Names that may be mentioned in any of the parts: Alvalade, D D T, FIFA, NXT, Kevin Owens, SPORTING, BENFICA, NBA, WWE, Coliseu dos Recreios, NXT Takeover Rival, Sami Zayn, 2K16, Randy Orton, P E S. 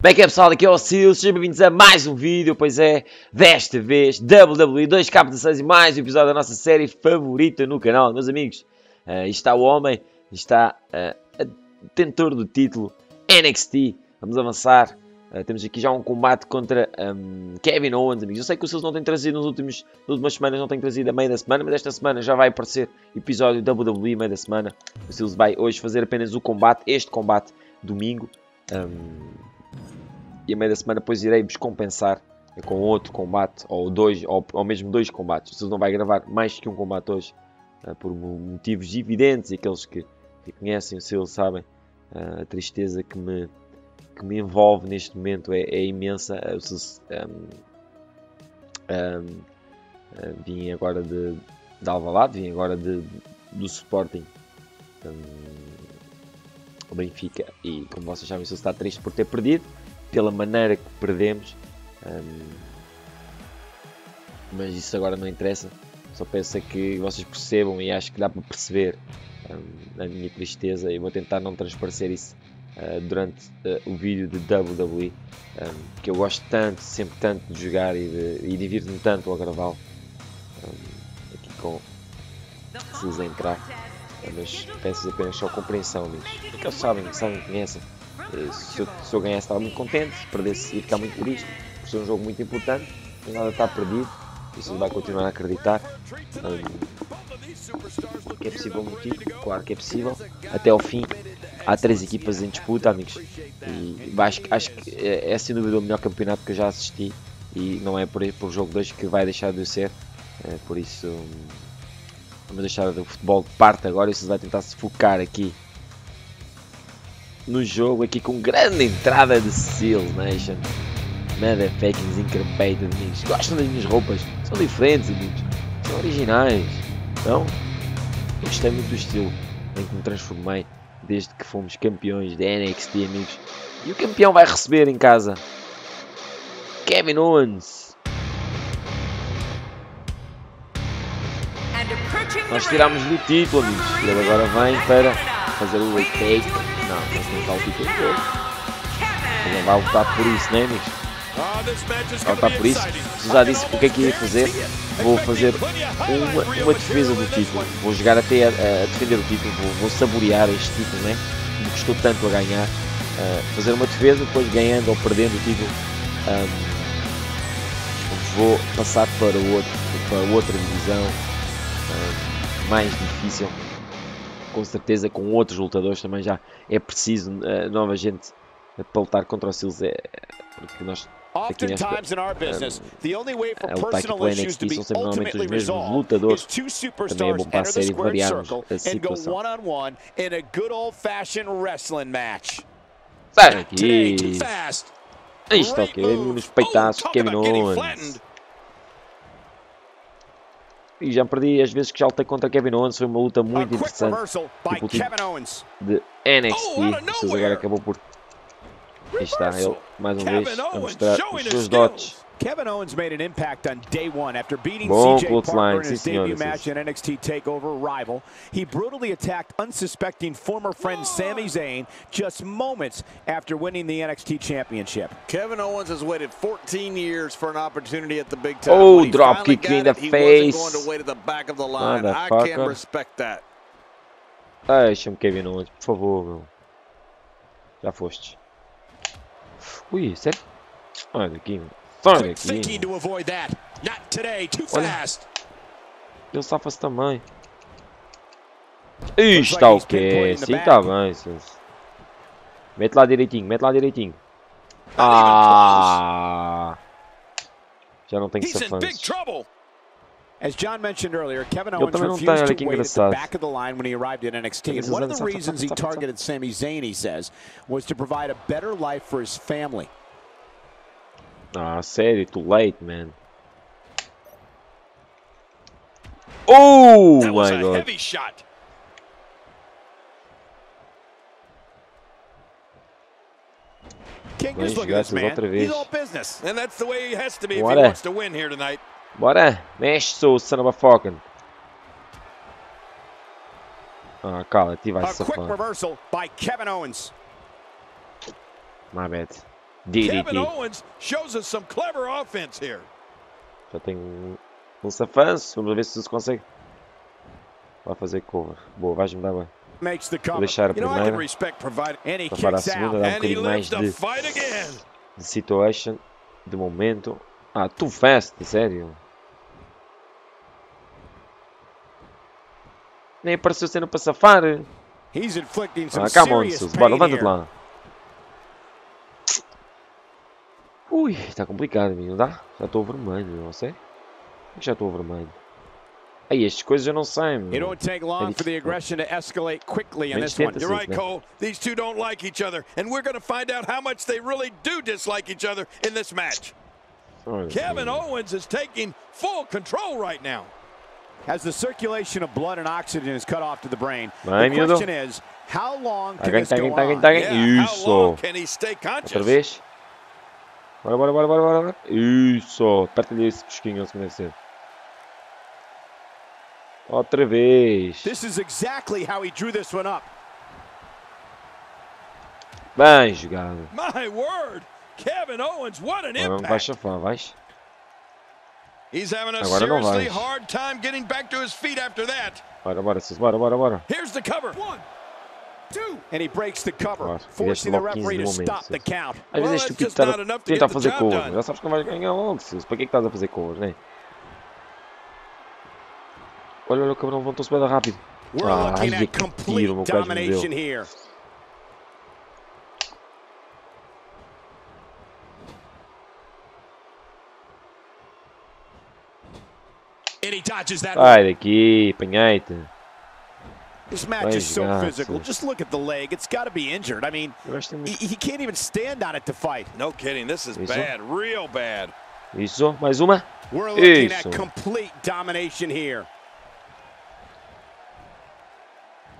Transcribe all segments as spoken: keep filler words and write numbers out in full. Bem que é pessoal, aqui é o Sil, sejam bem-vindos a mais um vídeo, pois é, desta vez W W E dois K dezasseis e mais um episódio da nossa série favorita no canal, meus amigos. Uh, está o homem, está uh, a detentor do título N X T, vamos avançar, uh, temos aqui já um combate contra um, Kevin Owens, amigos. Eu sei que o Sil não tem trazido nos últimos, nas últimas semanas, não tem trazido a meio da semana, mas esta semana já vai aparecer episódio W W E meio da semana. O Sil vai hoje fazer apenas o combate, este combate, domingo. Um, E a meio da semana depois irei-vos compensar com outro combate, ou dois, ou, ou mesmo dois combates. Vocês não vai gravar mais que um combate hoje, uh, por motivos evidentes, e aqueles que, que conhecem o Sil sabem, uh, a tristeza que me, que me envolve neste momento é, é imensa. O Sil, um, um, vim agora de, de Alvalade, vim agora de, do Sporting, um, o BENFICA, e como vocês sabem, o Sil está triste por ter perdido, pela maneira que perdemos, um, mas isso agora não interessa, só peço que vocês percebam, e acho que dá para perceber um, a minha tristeza, e vou tentar não transparecer isso uh, durante uh, o vídeo de W W E, um, que eu gosto tanto, sempre tanto de jogar, e, e divirto-me tanto ao gravá-lo, um, aqui com vocês a entrar, uh, mas peço apenas só compreensão, amigos, porque eles sabem, sabem, conhecem. Se eu, se eu ganhasse estava muito contente, se perdesse ia ficar muito triste, por ser um jogo muito importante, mas nada está perdido, isso vai continuar a acreditar, um, que é possível um título, claro que é possível, até ao fim. Há três equipas em disputa, amigos, e acho, acho que é, é sem dúvida o melhor campeonato que eu já assisti, e não é por, por jogo dois que vai deixar de ser, é, por isso um, vamos deixar o futebol de parte agora, e vocês vão tentar se focar aqui no jogo, aqui com grande entrada de Seal Nation. Motherfuckers increpated, amigos. Gostam das minhas roupas? São diferentes, amigos. São originais. Então, eu gostei muito do estilo em que me transformei desde que fomos campeões da N X T, amigos. E o campeão vai receber em casa Kevin Owens. Nós tirámos-lhe o título, amigos. E ele agora vem para fazer o retake. Não, mas não está o título todo. Ele vai lutar por isso, né, amigos? Vai lutar por isso. Se já disse o que é que ia fazer, vou fazer uma, uma defesa do título. Vou jogar até a, a defender o título, vou, vou saborear este título, né? Me custou tanto a ganhar. Uh, fazer uma defesa, depois ganhando ou perdendo o título, um, vou passar para, o outro, para outra divisão um, mais difícil. Com certeza, com outros lutadores também já é preciso uh, nova gente uh, para lutar contra o Sil, é, porque nós aqui nesta, uh, a lutar aqui pela N X T são sempre normalmente os mesmos lutadores, também é bom para a série variarmos a situação. Sai aqui! Aí está o Kevin, nos peitaços de Kevin Owens. E já perdi as vezes que já lutei contra Kevin Owens, foi uma luta muito interessante, tipo o título de N X T, o agora acabou por... Aí está ele, mais uma vez, a mostrar os seus dotes. Bom clothesline, sim senhores. N X T Takeover Rival, he brutally attacked unsuspecting former friend Sami Zayn just moments after winning the N X T Championship. Kevin Owens has waited fourteen years for an opportunity at the big time. Oh, drop kick in the face. I can't respect that. Deixa-me Kevin Owens, por favor, meu. Já foste. Ui, sério? Olha aqui, meu. Olha aqui, ele safa-se também. Ih, está o quê? Sim, está bem. Mete lá direitinho, mete lá direitinho. Ah, já não tem que ser fãs. As John mentioned earlier, Kevin Owens refused to wait at the back of the line when he arrived at N X T. And one of the reasons he targeted Sami Zayn, he says, was to provide a better life for his family. Ah, sério, too late, man. Oh, my God. Vamos jogar essas outra vez. Bora. Bora. Mexe, seu son of a fucking. Ah, cala, ativa essa fã. My bad. D D T. Kevin Owens shows us some clever offense here. Já tem um, um safance, vamos ver se isso consegue. Vai fazer cover. Boa, vai ajudar bem. Vou deixar a primeira, para a segunda, dar um bocadinho mais de, de situation, de momento. Ah, too fast, sério. Nem apareceu sendo para safar. Ah, calma, Onsus, bora, levanta-te lá. Ui, está complicado, amigo, não dá? Já estou vermelho, não sei. Por que já estou vermelho? Aí, estas coisas eu não sei, meu. It don't take long for the aggression to escalate quickly in this one. You're right, Cole. These two don't like each other, and we're going to find out how much they really do dislike each other in this match. Kevin Owens is taking full control right now. As the circulation of blood and oxygen is cut off to the brain, the question is, how long can this go on? Yeah, how long can he stay conscious? Outra vez. Bora, bora, bora, bora, bora. Isso. Aperta-lhe esse cosquinho, se deve ser. Outra vez. This is exactly how he drew this one up. Bem jogado. My word. Kevin Owens, what an impact. Não vai chafar, vais. He's having a seriously hard time getting back to his feet after that. Bora, bora, bora, bora, bora. Here's the cover. One, two. And he breaks the cover, forcing the referee to stop the count. Às vezes é estúpido tentar fazer cover. Já sabes que não vais ganhar logo, Sus. Para que é que estás a fazer cover, né? Olha, olha, o cabrão voltou-se bem rápido. Ah, ai, é que tiro, meu gajo me deu. Sai daqui, apanhei-te. This match is so physical. Just look at the leg. It's got to be injured. I mean, he, he can't even stand on it to fight. No kidding. This is bad, real bad. Isso, mais uma. We're looking at complete domination here.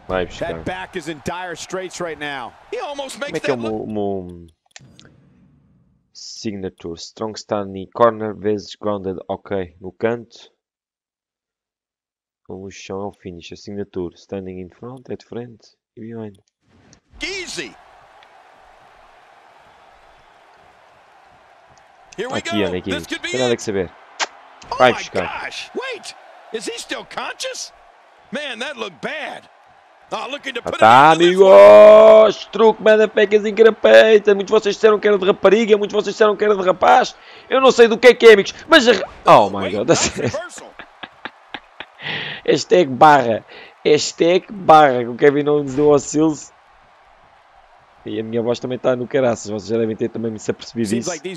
That back is in dire straits right now. He almost makes that look. Como é que é o signature? Strong standing corner vezes grounded. Ok, no canto. O chão é o finish. A signature standing in front, é de frente e behind. Easy. Aqui, olha aqui. Não tem nada que saber. Vai buscar. Wait, is he still conscious? Man, that looked bad. Ah, tá, amigos! Truque, motherfuckers em carapeita! Muitos de vocês disseram que era de rapariga, muitos de vocês disseram que era de rapaz. Eu não sei do que é que é, amigos, mas a... Oh my god! Hashtag barra! Hashtag barra! O Kevin Owens deu ao Sills. E a minha voz também está no caraças, vocês já devem ter também me apercebido isso. Oh my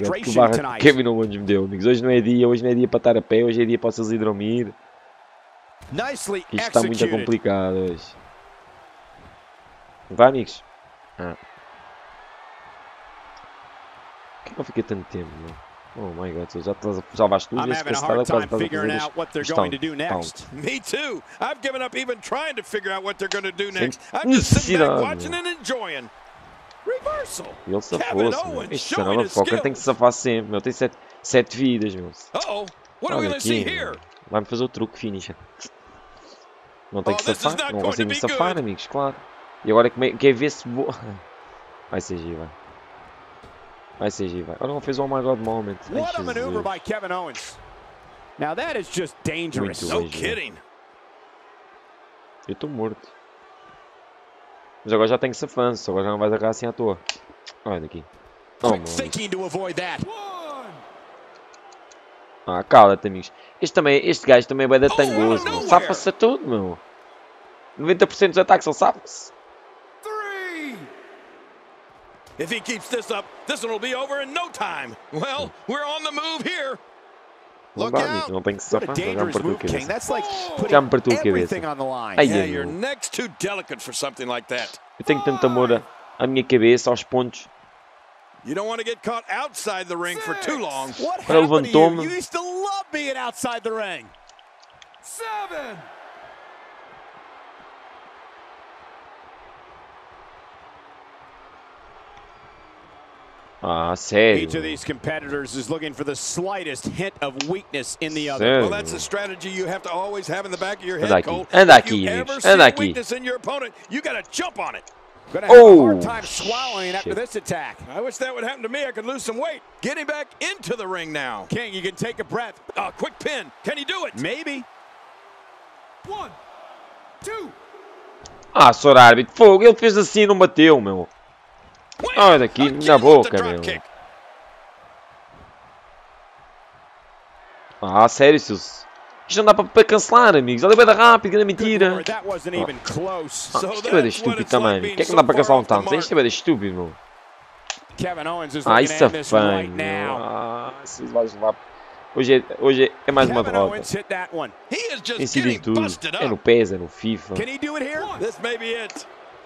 god, que barra Kevin Owens me deu, amigos. Hoje não é dia, hoje não é dia para estar a pé, hoje é dia para vocês ir dormir. Nicely executed. Isto está muito complicado hoje. Vai, amigos. Ah. Por que não fiquei tanto tempo, mano? Oh my god, já, já vais tudo. Esse cansado é quase para fazer isto. Me too. I've given up even trying to figure out what they're going to do next. I'm just sitting back watching and enjoying. Reversal. Ele safou-se, meu. Este canal da foca tem que safar sempre, meu. Tem sete, sete vidas, meu. Uh-oh. What are we going to see here? Vai-me fazer o truque, finisher. Não tem que safar, não consigo me safar, amigos, claro. E agora quer ver se vou... Vai ser G, vai. Vai ser G, vai. Olha, não fez o Oh My God Moment. What a maneuver by Kevin Owens. Now that is just dangerous. No kidding. Eu estou morto. Mas agora já tenho safanço, agora já não vais agarrar assim à toa. Olha aqui. Oh, ah, cala-te, amigos. Este, também, este gajo também é bem da tangoso. Oh, safa-se a tudo, meu. noventa por cento dos ataques ele safa-se. If he keeps this up, this one will be over in no time. Well, we're on the move here. Não dá, amigo. Não tem que se safar. Já me partiu a cabeça. Já me partiu a cabeça. Ai, yeah, meu. Like eu tenho tanto amor à minha cabeça, aos pontos. You don't want to get caught outside the ring for too long. What happened to you? You used to love being outside the ring. Seven. Ah, sério. Each of these competitors is looking for the slightest hint of weakness in the other. Well, that's a strategy you have to always have in the back of your head, Cole. Anda aqui, anda aqui, anda aqui. If you ever see weakness in your opponent, you got to jump on it. Oh, shit. After this attack. I wish that would happen to me. I could lose some weight. Getting back into the ring now. King, you can take a breath. A quick pin. Can he do it? Maybe. One, two. Ah, senhor árbitro, fogo. Ele fez assim e não bateu, meu. Olha daqui na boca, meu. Ah, sério, seus... Isto não dá para cancelar, amigos. Olha bem da rápida, grande mentira. Ah, ah, isto é bem estúpido também. Por que é que não dá para cancelar um tanto? Isto é bem estúpido, meu. Ah, isso é fã, meu. Ah, vocês vão levar... Hoje é, hoje é mais uma derrota. Incidem tudo. É no P E S, é no FIFA.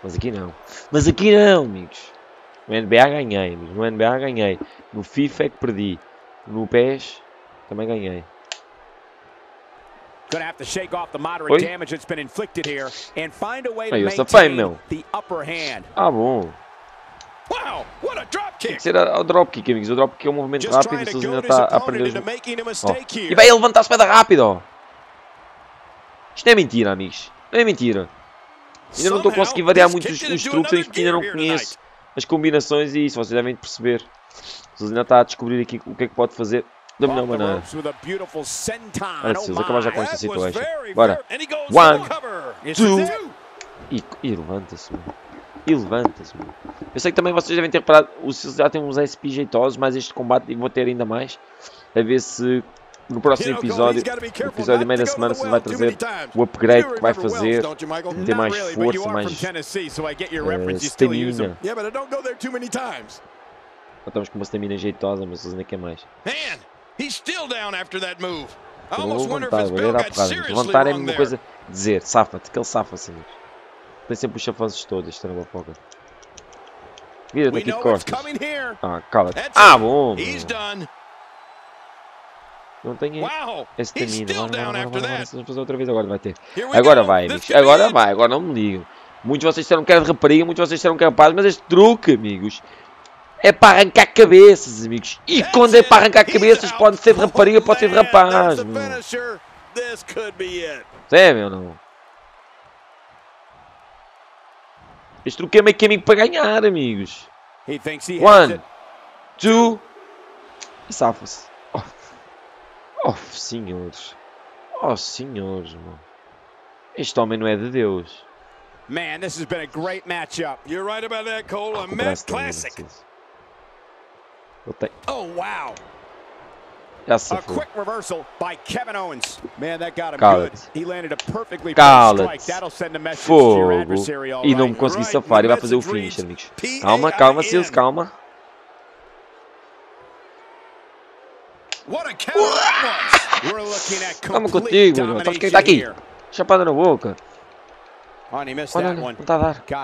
Mas aqui não. Mas aqui não, amigos. No N B A ganhei, amigos. No N B A ganhei. No FIFA é que perdi. No P E S também ganhei. Gonna have to shake off the moderate damage that's been inflicted here and find a way to maintain the upper hand. Ah, bom. Wow, what a drop kick. Será o drop kick, amigos? O drop kick é um movimento rápido, vocês ainda está a aprender. Oh. E vai levantar a espada rápido. Isto é mentira, amigos. Não é mentira. Ainda não estou conseguindo variar muito os, os truques, porque ainda não conheço as combinações e isso vocês devem perceber. Vocês ainda está a descobrir aqui o que é que pode fazer. Da melhor maneira. Antes de acabar já com esta situação. Bora. One, two. E, e levanta-se. E levanta-se. Eu sei que também vocês devem ter reparado. O Silas já tem uns S P jeitosos. Mas este combate vou ter ainda mais. A ver se no próximo episódio. No episódio de meio da semana se vai trazer o upgrade que vai fazer. Ter mais força. Mais uh, stamina. Estamos com uma stamina jeitosa. Mas vocês ainda querem mais. He's still down after that move. I almost wonder if his bell got seriously wrong there. Levantar é uma coisa dizer, safa-te, que ele safa-se. Tem sempre os chafanços todos, este trabalho. Vira daqui de costas. Ah, cala-te. Ah, bom. Não tem esse termino. Vamos fazer outra vez, agora vai ter. Agora vai, amigos. Agora vai, agora não me ligam. Muitos de vocês disseram que era de rapariga, muitos de vocês disseram que era rapaz, mas este truque, amigos... É para arrancar cabeças, amigos. E quando é para arrancar cabeças, pode ser de rapariga, pode ser de rapaz. É, meu, não. Este truque é meio que amigo para ganhar, amigos. One, two. E safa-se. Oh. Oh, senhores. Oh, senhores, mano. Este homem não é de Deus. Man, this has been a great matchup. You're right about that, Cole. A match classic. Oh wow! That's a quick reversal by Kevin Owens. Man, that got him good. He landed a perfectly placed strike. That'll send a message to your adversary. E não consegui safar e vai fazer o finish, amigos. Calma, calma, Silas, calma. Calma contigo, mano. Sabe quem tá aqui? Chapada na boca. Oh, he missed that one. God,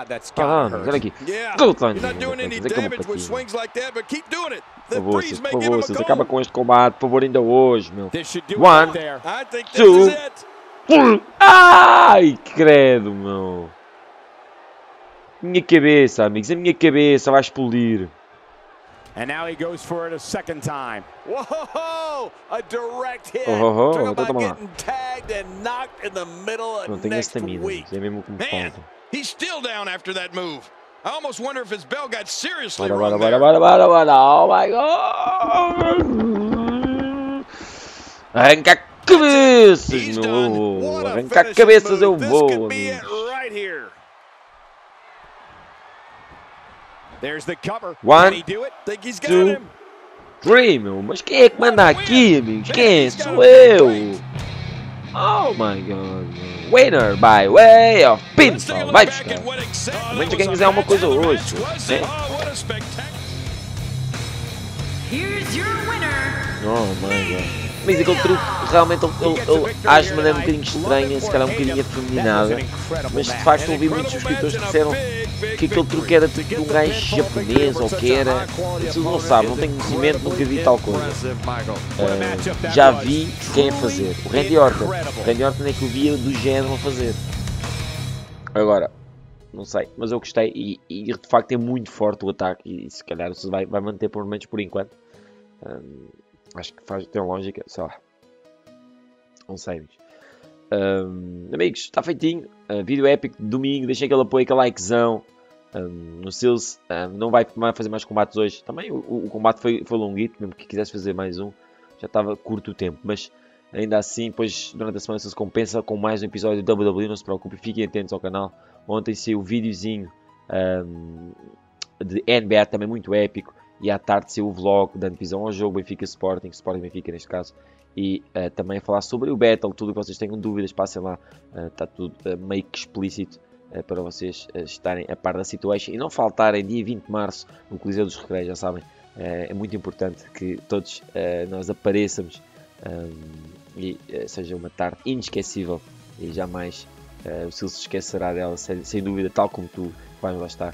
that's got hurt. Yeah, he's not doing any damage with swings like that, but keep doing it. The breeze may give him a goal. Acaba com este combate, por favor, ainda hoje, meu. One, two, three. Ai, credo, meu. Minha cabeça, amigos, a minha cabeça vai explodir. And now he goes for it a second time. Whoa! A direct hit. Oh, oh, oh, getting tagged and knocked in the middle of next week. Man, he's still down after that move. I almost wonder if his bell got seriously wrong there. Oh my God! Arranca cabeças, meu voo. Arranca cabeças, eu vou. There's the cover. One, two, three, meu. Mas quem é que manda aqui, amigos? Quem sou eu? Oh my God, meu. Winner by way of pinfall. Vai buscar. Realmente quem quiser uma coisa hoje, né? Oh my God. Mas aquele truque, realmente, eu acho de maneira um bocadinho estranha, se calhar um bocadinho afeminada. Mas de facto ouvi muitos subscritores que disseram que aquele truque era tipo de um gajo japonês ou que era. Vocês não sabem, não tenho conhecimento, nunca vi tal coisa. Uh, já vi quem é fazer. O Randy Orton. O Randy Orton é que eu via do género a fazer. Agora, não sei, mas eu gostei e, e de facto é muito forte o ataque e se calhar se vai, vai manter por momentos por enquanto. Um, Acho que faz, tem lógica, sei lá. Não sei, amigos. Um, amigos, está feitinho. Uh, vídeo épico de domingo. Deixem aquele apoio, aquele likezão. Um, nos seus, um, não vai fazer mais combates hoje. Também o, o combate foi, foi longuito, mesmo que quisesse fazer mais um, já estava curto o tempo. Mas ainda assim, depois durante a semana se compensa com mais um episódio do W W E. Não se preocupe, fiquem atentos ao canal. Ontem saiu o videozinho um, de N B A, também muito épico. E à tarde saiu o vlog dando visão ao jogo BENFICA Sporting, Sporting BENFICA neste caso. E uh, também a falar sobre o Battle, tudo o que vocês tenham dúvidas, passem lá. Uh, está tudo uh, meio que explícito. Para vocês estarem a par da situação e não faltarem dia vinte de março no Coliseu dos Recreios, já sabem, é muito importante que todos nós apareçamos e seja uma tarde inesquecível e jamais o Sil se esquecerá dela, sem dúvida, tal como tu vais lá estar,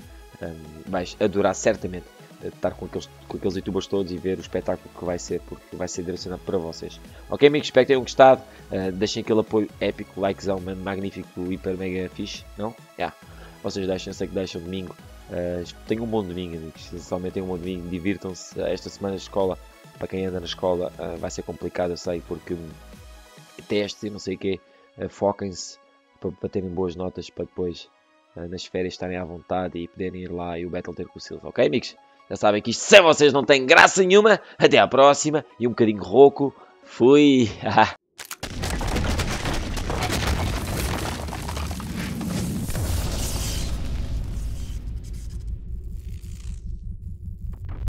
vais adorar certamente estar com aqueles, com aqueles youtubers todos e ver o espetáculo que vai ser, porque vai ser direcionado para vocês. Ok amigos, espero que tenham gostado, uh, deixem aquele apoio épico, likezão, mano, magnífico, hiper mega fixe, não? Yeah. Vocês deixam, eu sei que deixam domingo, uh, tenham um bom domingo amigos, sinceramente tenham um bom domingo, divirtam-se, uh, esta semana de escola, para quem anda na escola uh, vai ser complicado, eu sei, porque um, testes e não sei o quê, uh, foquem-se para, para terem boas notas, para depois uh, nas férias estarem à vontade e poderem ir lá e o Battle ter com o Silva, ok amigos? Já sabem que isto sem vocês não tem graça nenhuma. Até à próxima. E um bocadinho rouco. Fui.